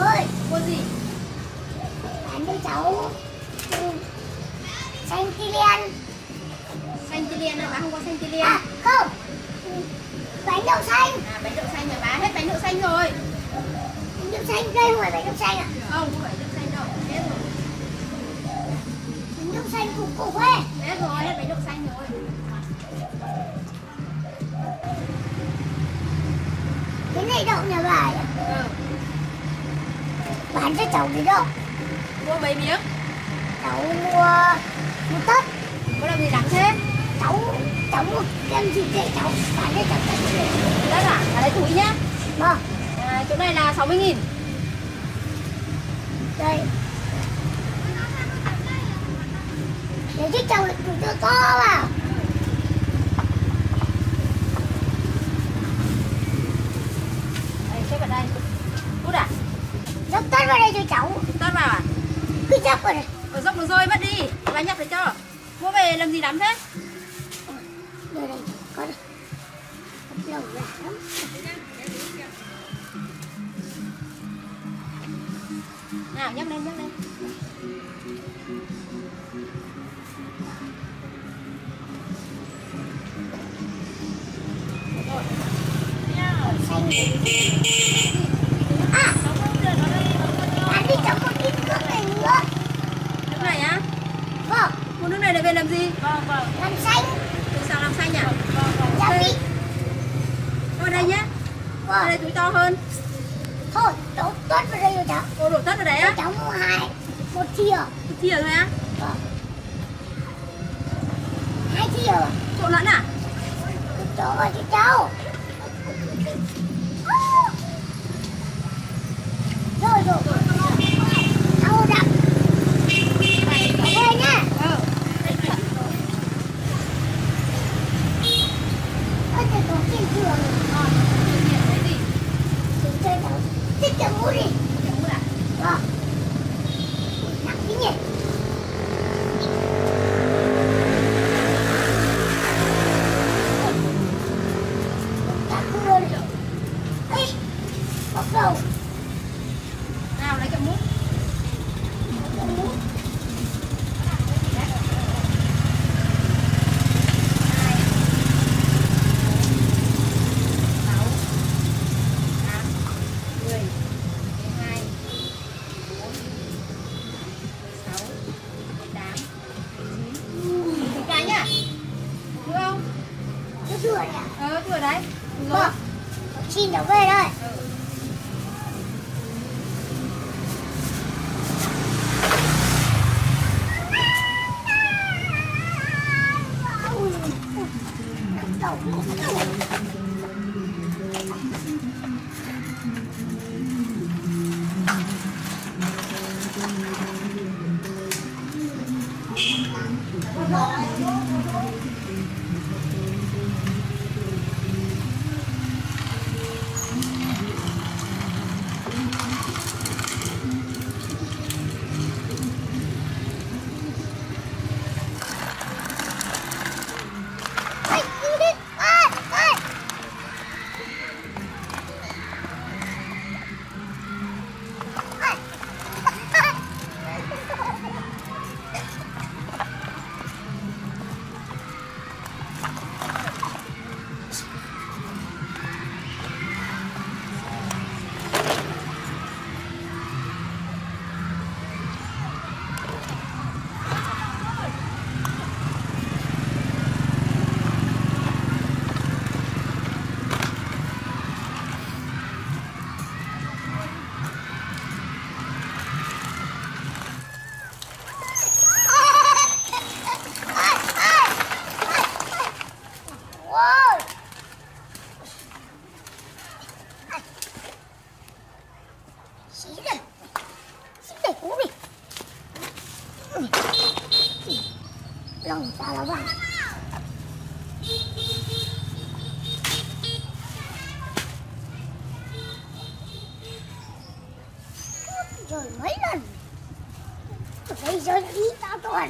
ơi, mua gì? Bán cho cháu xanh Kilian. Xanh Kilian à? Bán không có xanh Kilian. À, không. Bánh đậu xanh. À, bánh đậu xanh rồi, bán hết bánh đậu xanh rồi. Bánh đậu xanh đây không phải bánh đậu xanh à? Không, không phải bánh đậu xanh đâu, hết rồi. Bánh đậu xanh cục cục ấy. Hết rồi, hết bánh đậu xanh rồi. Cái này đậu nhà bà ấy. Ừ. Bán cho cháu cái đậu. Mua mấy miếng? Cháu mua một tấc. Có làm gì đáng thế? Cháu mua kem gì để cháu bán cho cháu cái gì? Đất à? Ở đây túi nhá. Vâng. À, chỗ này là 60.000. Đây. Để chứ cháu chúng tôi có vào. Tắt vào đây cho cháu. Tắt vào à? Cứ dốc vào đây. Ở dốc nó rơi mất đi. Bà nhặt để cho. Mua về làm gì lắm thế? Đây đây, có đây. Lâu lắm. Nào nhấc lên, nhấc lên. À, đi cháu một ít nước này nữa. Nước này á? Vâng. Một nước này để về làm gì? Vâng, vâng. Làm xanh. Từ sao làm xanh nhỉ? À? Vâng, vâng. Dạ đi. Thôi đây nhá. Vâng. Ở đây túi to hơn. Thôi, đổ tất vào đây rồi cháu. Cô đổ tất vào đấy á? Cháu mua hai. Một thìa. Một thìa thôi á? Vâng. Hai thìa. Trộn lẫn à? Trộn rồi cháu. Rồi rồi.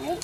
Lấy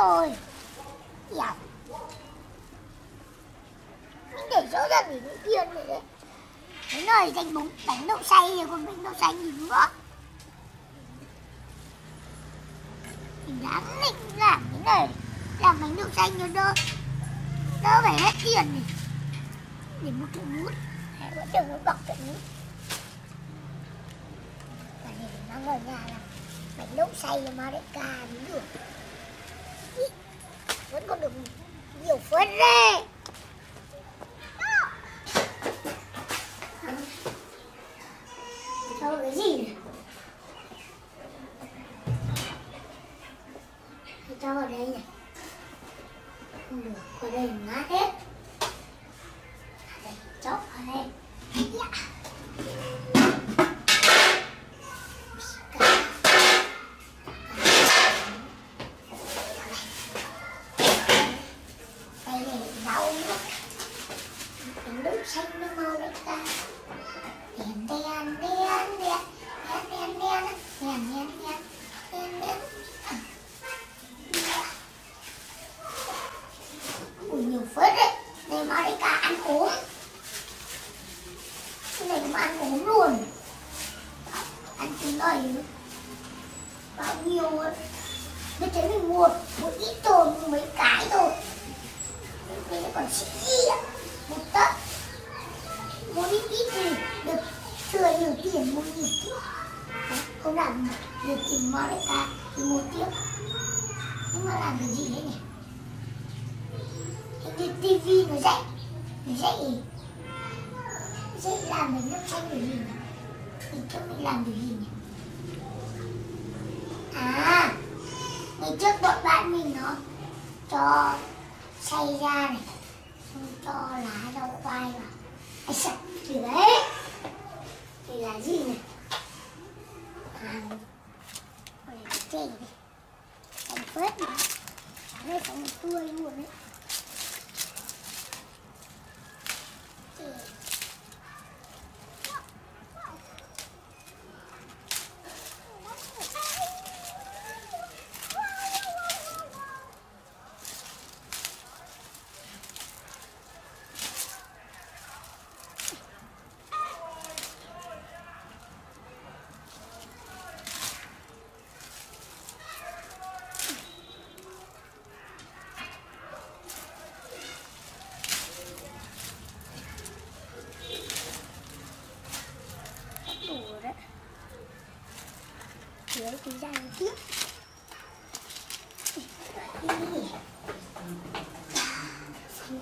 rồi. Dạ. Mình để rõ ra để mình tiền này đấy. Thế rồi dành bún bánh đậu xay rồi còn bánh đậu xay gì nữa. Mình đã định làm cái này, làm bánh đậu xay nó đỡ phải hết tiền này. Để một cái mút, một cái mút bọc cái mút. Và để mang ở nhà là bánh đậu xay là mà để cà mới được. Vẫn còn được nhiều phơi rê. Sao cái gì này? Cho vào đây này. Không được, vào đây ngã hết. Đây, chốc vào đây. Lấy cái dao tiếp. Xanh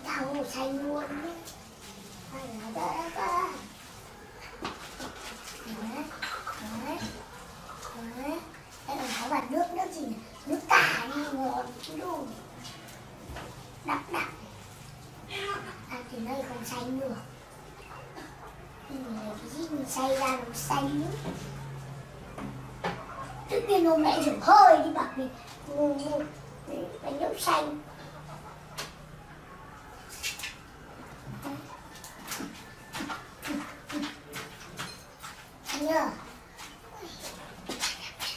tao xanh luôn đấy. Đỡ. Đấy. Đây là cái bát nước, nước gì nhỉ? Nước cà đi ngọt chứ đồ. Đặc. Ăn thì đây không xanh được. Cái gì mình xay ra nó xanh nữa. Trước tiên hôm nay dùng hơi đi bạc mình mua bánh đậu xanh. Nhớ đồng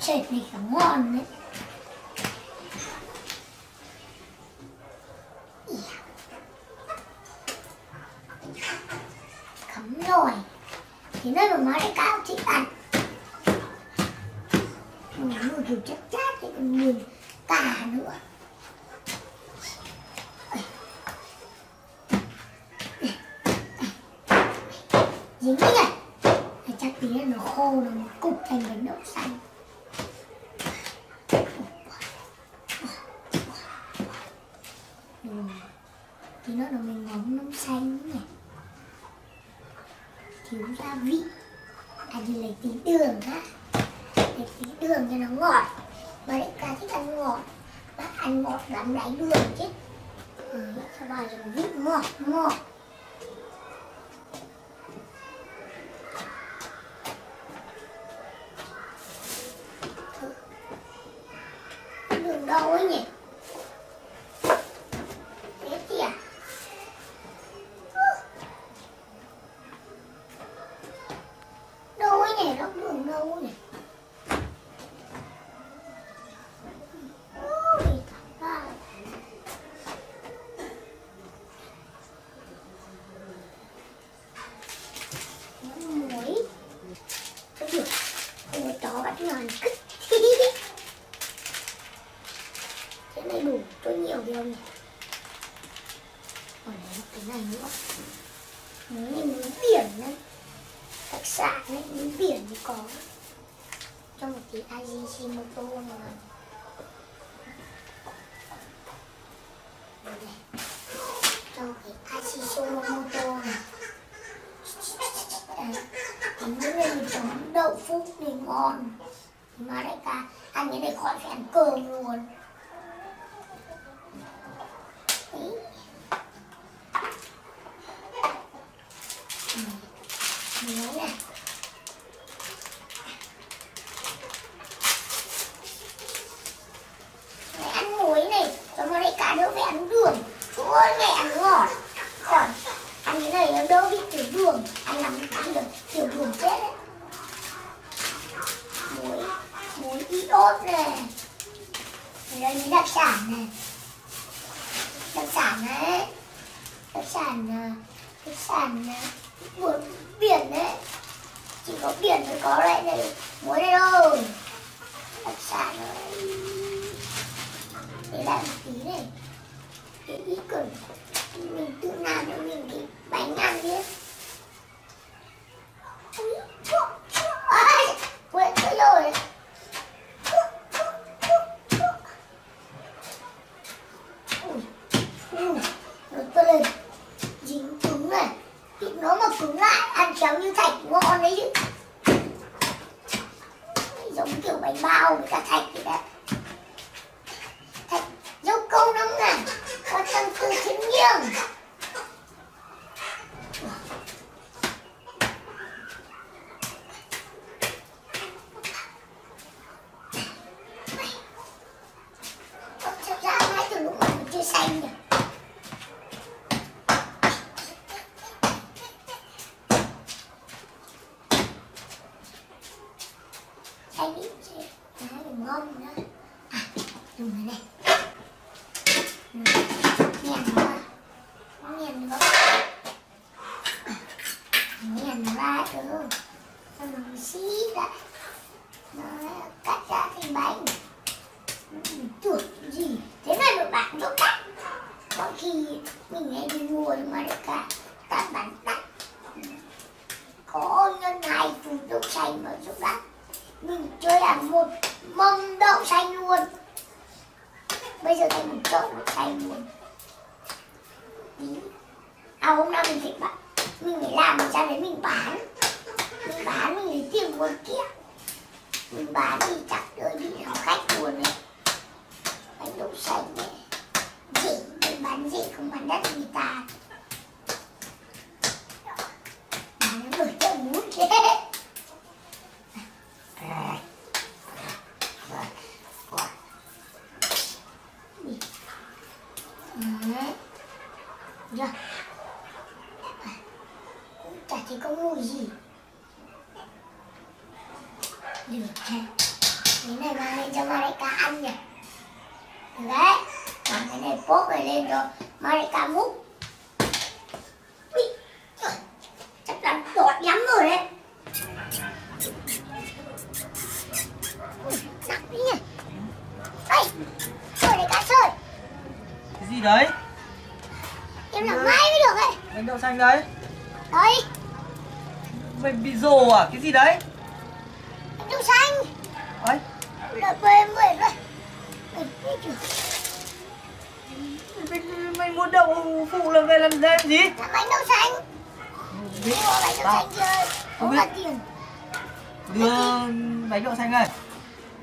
Chết này cả ngon đấy. Cấm rồi. Thì nơi mà nó lại cao thích ăn. Mình mua kiểu chắc chát thì còn nhìn cả nữa. Dính cái này. Chắc tí là nó khô rồi nó cục thành bánh đậu xanh. Thì nó là mình ngóng nấm xanh nhỉ. Thiếu gia vị. À thì lấy tí đường á. Lấy tí đường cho nó ngọt. Bà đại ca thích ăn ngọt, bác ăn ngọt lắm đấy đường chứ. Sao bà dùng vít ngọt ngọt. Đường đâu ấy nhỉ? Thế kìa. Đâu ấy nhỉ? Đâu đường đâu ấy nhỉ?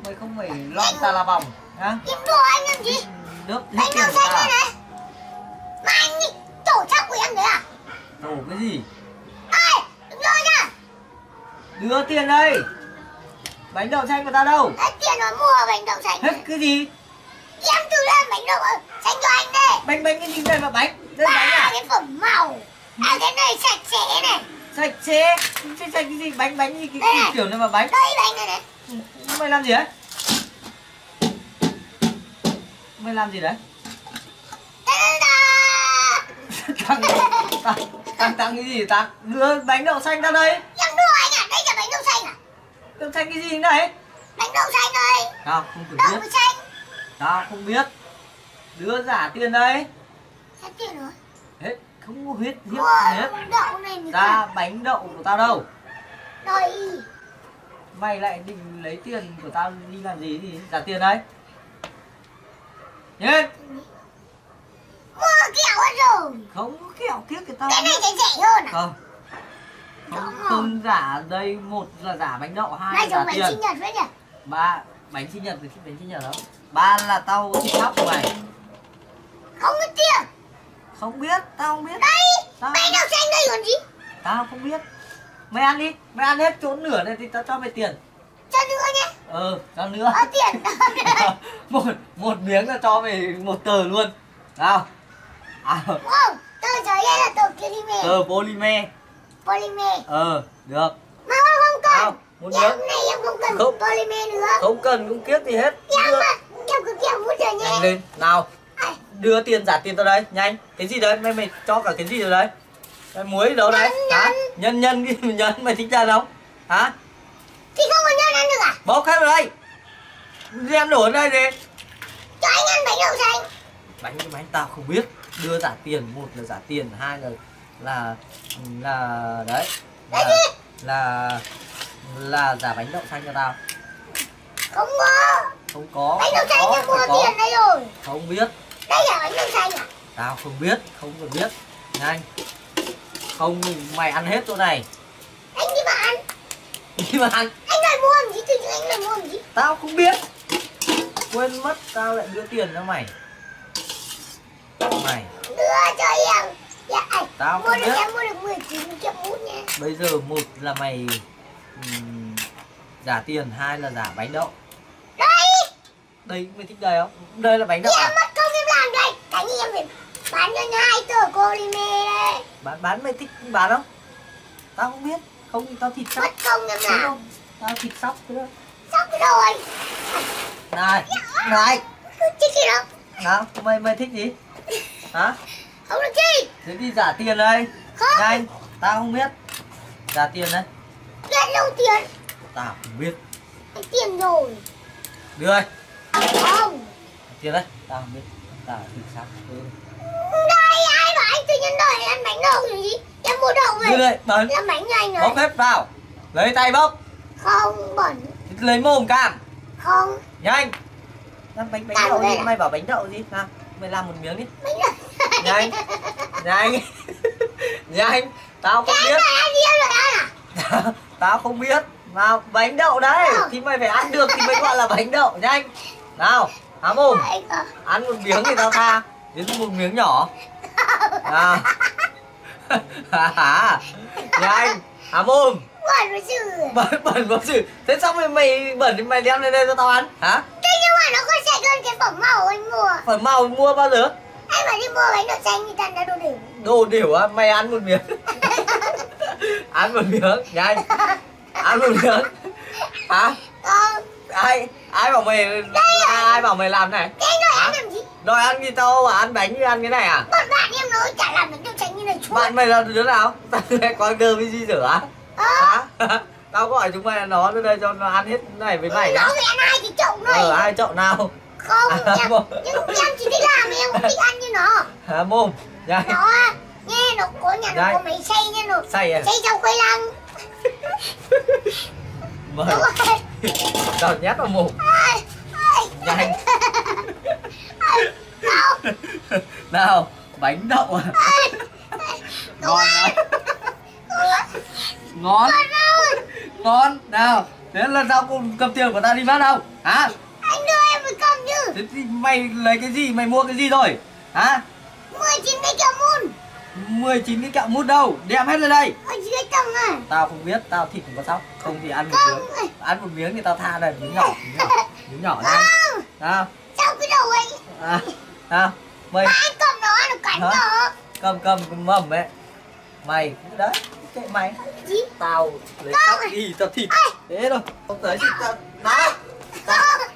mới không phải lọn ta là vòng hả? Kiếm đồ anh làm gì? Đớp hết tiền của ta này. Mà anh đi tổ chắc của em đấy à? Tổ cái gì? Ê! Đừng đưa nha! Đưa tiền đây! Bánh đậu xanh của ta đâu? Hết tiền rồi mua bánh đậu xanh. Hết cái gì? Em tự lên bánh đậu xanh cho anh đây. Bánh cái gì đây mà bánh? Đây bánh à? Cái phẩm màu. À cái này sạch sẽ này. Sạch sẽ? Sạch cái gì? Bánh gì cái kiểu này mà bánh? Đây bánh này này. Mày làm gì đấy? Mày làm gì đấy? Tặng cái gì? Tặng đưa bánh đậu xanh ra đây. Em đưa anh à? Đây là bánh đậu xanh à? Đậu xanh cái gì này? Bánh đậu xanh đây. Tao không cần biết. Đậu xanh. Tao không biết. Đưa giả tiền đây. Hết tiền rồi. Hết, không có huyết biết hết. Đậu này ta bánh đậu của tao đâu? Đây. Mày lại định lấy tiền của tao đi làm gì thì giả tiền đấy. Nhé. Mua kẹo hết rồi. Không có kẹo kiếc thì tao. Cái này cái rẻ hơn à? Không. Không giả đây, một là giả bánh đậu, hai là giả tiền. Bánh sinh nhật với nhỉ? Ba bánh sinh nhật thì bánh sinh nhật đó. Ba là tao chịu khóc của mày. Không có tiền. Không biết, tao không biết. Đây, tao... bánh đậu xanh đây còn gì? Tao không biết. Mày ăn đi, mày ăn hết chỗ nửa này thì tao cho mày tiền. Cho nữa nhé. Ừ, cho nữa. Có tiền. một miếng là cho mày một tờ luôn. Nào. À. Wow, tờ giấy đây là tờ polymer. Tờ polymer. Polymer. Được. Mà không cần. Một miếng. Hôm nay em không cần không. Polymer nữa. Không cần cũng kiếp gì hết. Em đưa. Mà, em cứ kéo vút rồi nhé. Nhanh lên, nào. Đưa tiền giả tiền tao đây, nhanh. Cái gì đấy, mày cho cả cái gì rồi đấy? Mày muối đâu đấy? Hả? Nhân cái nhân mày thích ra không? Hả? Thì không có nhân ăn được à? Bốc hết vào đây. Đem đổ đây đi. Cho anh ăn bánh đậu xanh. Bánh tao không biết. Đưa giả tiền, một là giả tiền, hai là đấy là giả bánh đậu xanh cho tao. Không có. Không có. Bánh đậu xanh tao mua tiền đây rồi. Không biết. Đây là bánh đậu xanh à? Tao không biết, không cần biết. Nhanh. Không, mày ăn hết chỗ này. Anh đi mà ăn. Đi mà ăn. Anh lại mua làm gì? Tự nhiên anh lại mua làm gì? Tao không biết. Quên mất tao lại đưa tiền cho mày. Mày đưa cho em. Dạ, tao mua được, em mua được 19 triệu bút nha. Bây giờ một là mày giả tiền, hai là giả bánh đậu. Đây. Đây mày thích đây không? Đây là bánh đậu. Em à? Mất công em làm đây. Cái gì em phải bán cho nhà hai tờ polymer đây. Bán mày thích bán không? Tao không biết. Không thì tao thịt sóc. Mất công em làm. Tao thịt sóc nữa. Sóc rồi. Này. Này. Thích gì đâu? Nào, mày thích gì? Hả? Không được chi. Thế đi giả tiền đây. Không. Nhanh, tao không biết. Giả tiền đây. Biết đâu tiền. Tao không biết. Cái tiền rồi. Đưa đây. Không. Tiền đây, tao không biết. Tao thịt sóc. Đây, ai bảo anh tự nhiên đòi ăn bánh đậu làm gì? Em mua đậu về. Đưa đây, bẩn. Em bánh nhanh rồi. Bốc hết vào. Lấy tay bốc. Không, bẩn. Lấy mồm cam. Không. Nhanh. Bánh đậu gì? Mày bảo bánh đậu gì? Nào, mày làm một miếng đi. Bánh đậu. Nhanh. Nhanh. Nhanh. Tao không biết. Tao không biết. Nào, bánh đậu đấy. Thì mày phải ăn được thì mới gọi là bánh đậu. Nhanh. Nào, há mồm. Ăn một miếng thì tao tha. Đến một miếng nhỏ. Nào. Nhanh. Há mồm. Bẩn vào sự. Bẩn vào sự. Thế xong rồi mày bẩn thì mày đem lên đây cho tao ăn. Hả? Nó có sạch hơn cái phẩm màu anh mua. Phẩm màu anh mua bao giờ? Anh mà đi mua bánh đậu xanh thì ta đã đồ đểu. Đồ đểu á? Mày ăn một miếng. Ăn một miếng, nhanh. Ăn một miếng. Hả? Không. Ai bảo mày ai bảo mày làm này? Thế đòi ăn làm gì? Đòi ăn thì tao ăn bánh như ăn cái này à? Bọn bạn em nói chả làm bánh đậu xanh như này chút. Bạn mày là đứa nào? Tao có đơ với gì rửa á? Hả? Tao gọi chúng mày nó lên đây cho nó ăn hết này với mày. Nó phải ăn hai cái chậu này. Hai chậu nào? Không, nhưng em chỉ thích làm em không thích ăn như nó. Hả mồm? Nó nghe nó có nhà nó có máy xay nha nó. Xay à? Xay trong khoai lang. Mời. Tao nhét vào mồm. Nhanh. Nào, bánh đậu à? Ngon. Ngon. Ngon. Nào, Thế lần sau cô cầm tiền của ta đi bán đâu? Hả? Anh đưa em một cầm chứ. Thế thì mày lấy cái gì? Mày mua cái gì rồi? Hả? 19 cái kẹo mút. 19 cái kẹo mút đâu? Đem hết lên đây. Này. Tao không biết, tao thịt không có sóc. Không thì ăn một miếng. Ăn một miếng thì tao tha này, miếng nhỏ ra. Sao? Sao cái đầu ấy? À, sao? Mày. Mà anh cầm nó nó cắn nó. Cầm mầm ấy. Mày đấy. Kệ mày. Gì? Tao lấy sóc đi, tao thịt. Ai? Thế thôi. Không tới thì tao nói.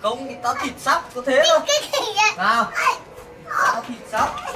Không thì tao thịt sóc có thế thôi. Nào. Tao thịt sóc.